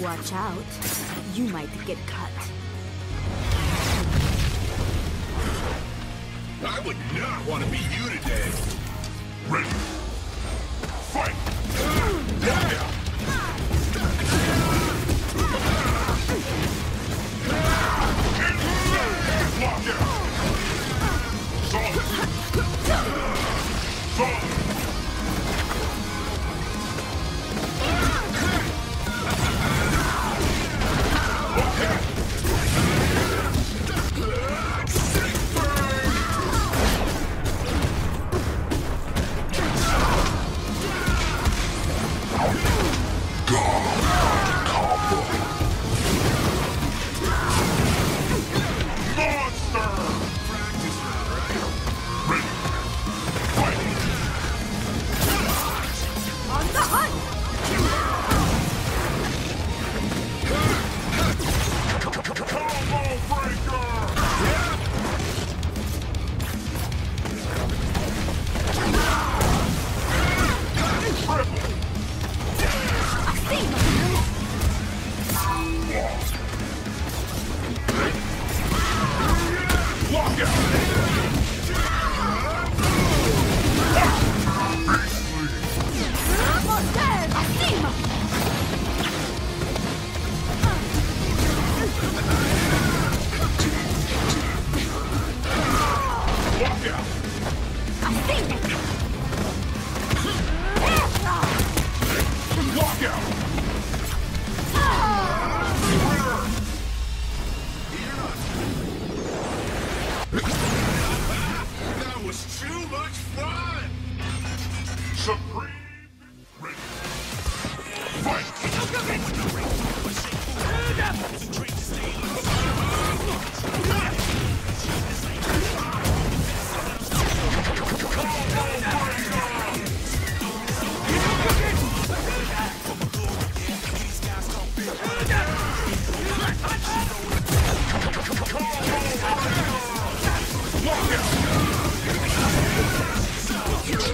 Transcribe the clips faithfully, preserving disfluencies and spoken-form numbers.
Watch out, you might get cut. I would not want to be you today. Ready? Fight! Yeah! That was too much fun! Supreme! Ready! Fight! Good.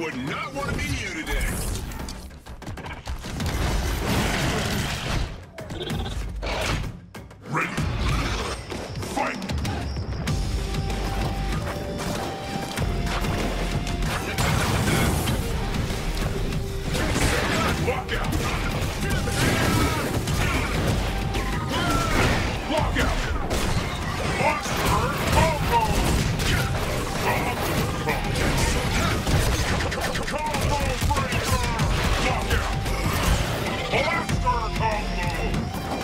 would not want to be you today. Ready? Fight! Lockout! Lockout! Monster combo! Combo! Combo breaker! Lockout! Blaster combo!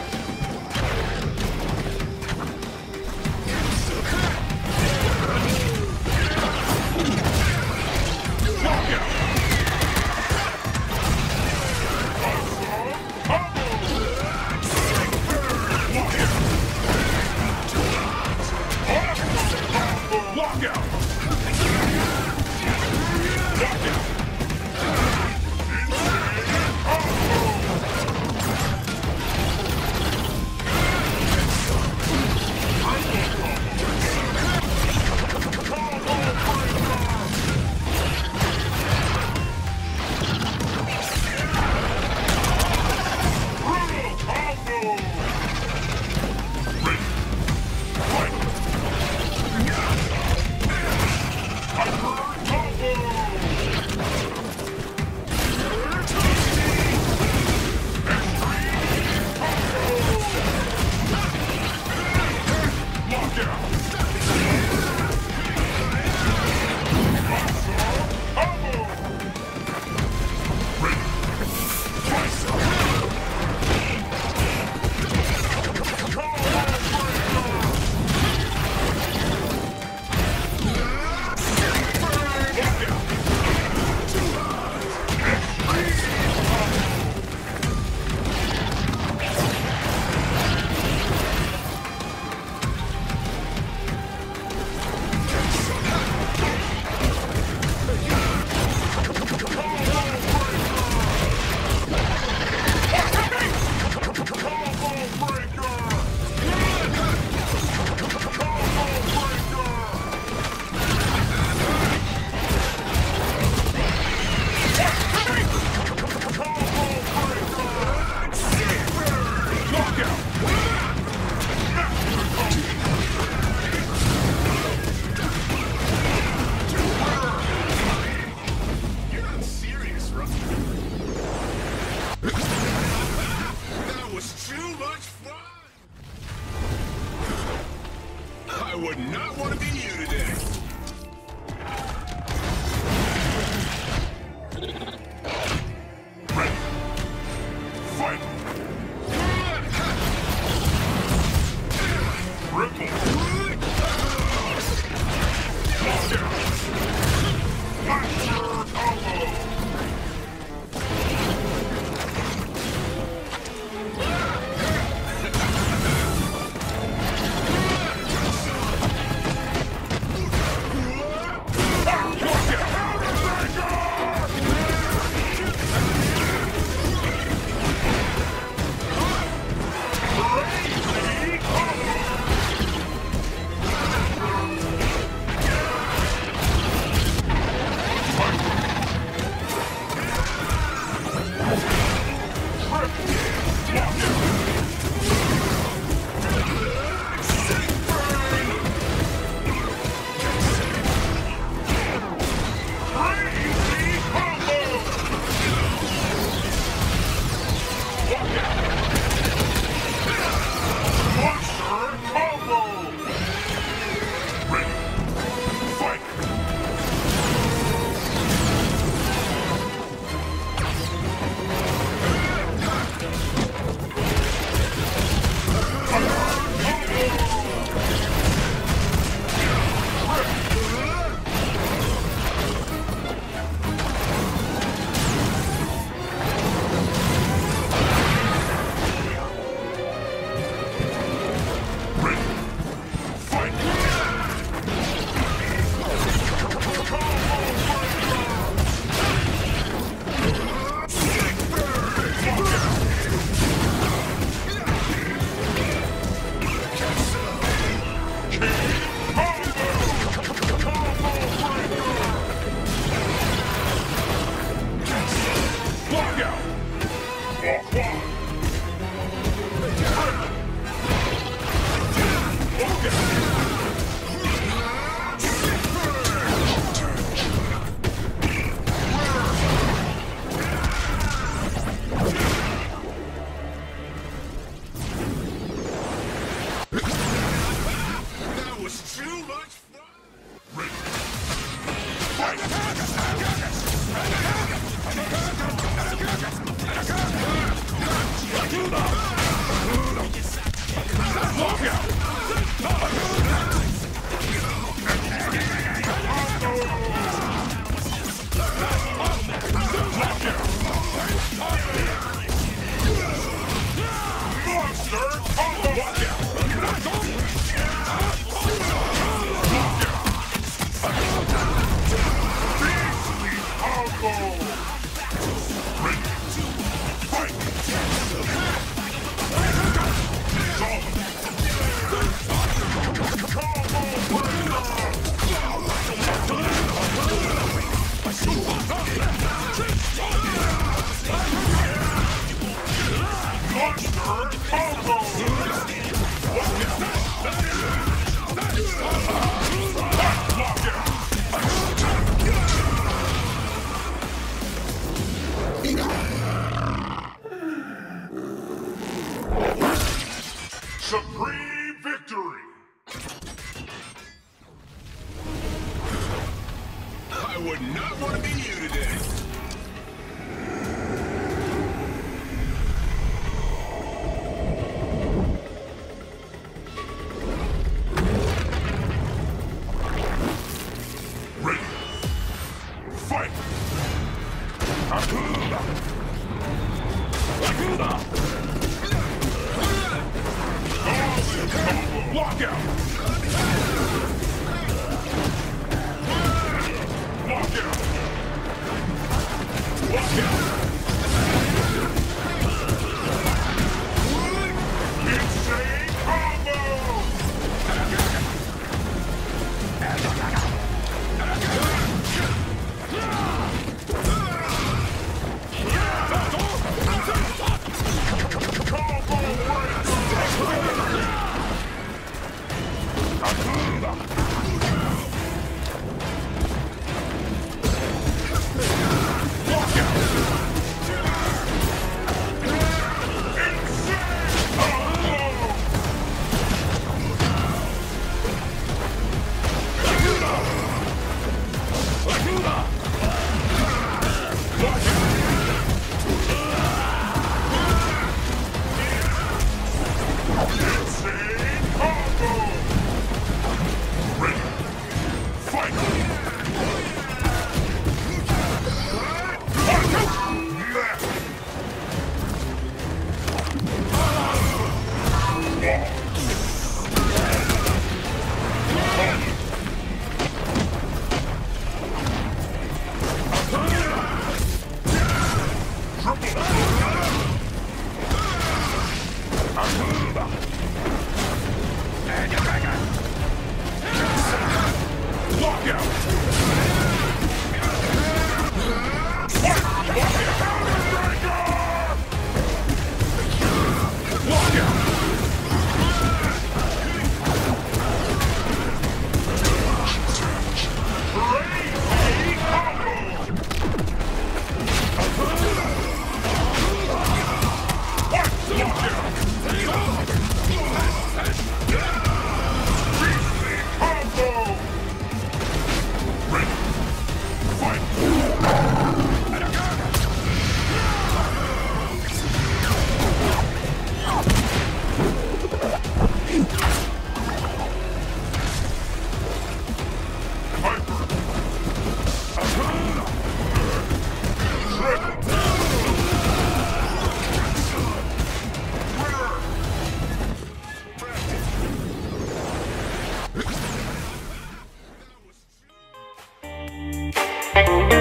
We'll be right back.